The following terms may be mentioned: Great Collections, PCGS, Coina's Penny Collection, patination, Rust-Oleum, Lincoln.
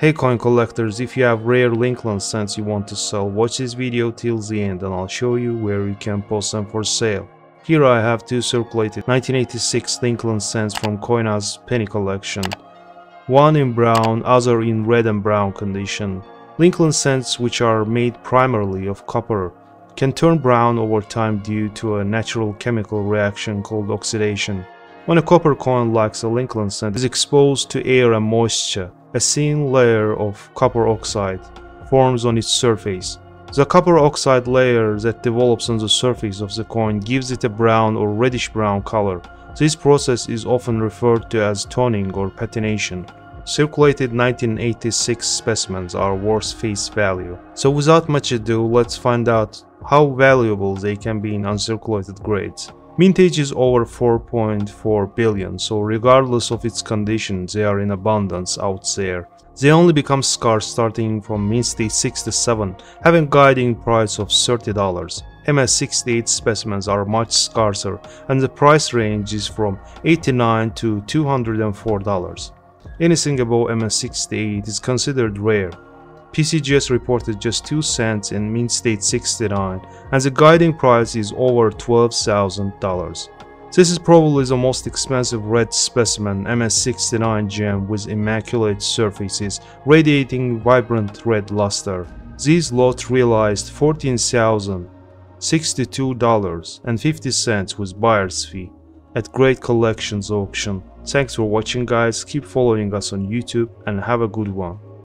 Hey coin collectors, if you have rare Lincoln cents you want to sell, watch this video till the end and I'll show you where you can post them for sale. Here I have two circulated 1986 Lincoln cents from Coina's Penny Collection. One in brown, other in red and brown condition. Lincoln cents, which are made primarily of copper, can turn brown over time due to a natural chemical reaction called oxidation. When a copper coin like a Lincoln cent is exposed to air and moisture, a thin layer of copper oxide forms on its surface. The copper oxide layer that develops on the surface of the coin gives it a brown or reddish-brown color. This process is often referred to as toning or patination. Circulated 1986 specimens are worth face value. So without much ado, let's find out how valuable they can be in uncirculated grades. Mintage is over 4.4 billion, so regardless of its condition, they are in abundance out there. They only become scarce starting from mint stage 67, having a guiding price of $30. MS-68 specimens are much scarcer, and the price range is from $89 to $204. Anything above MS-68 is considered rare. PCGS reported just 2 cents in mint state 69, and the guiding price is over $12,000. This is probably the most expensive red specimen, MS-69 gem with immaculate surfaces radiating vibrant red luster. This lot realized $14,062.50 with buyer's fee at Great Collections auction. Thanks for watching guys, keep following us on YouTube and have a good one.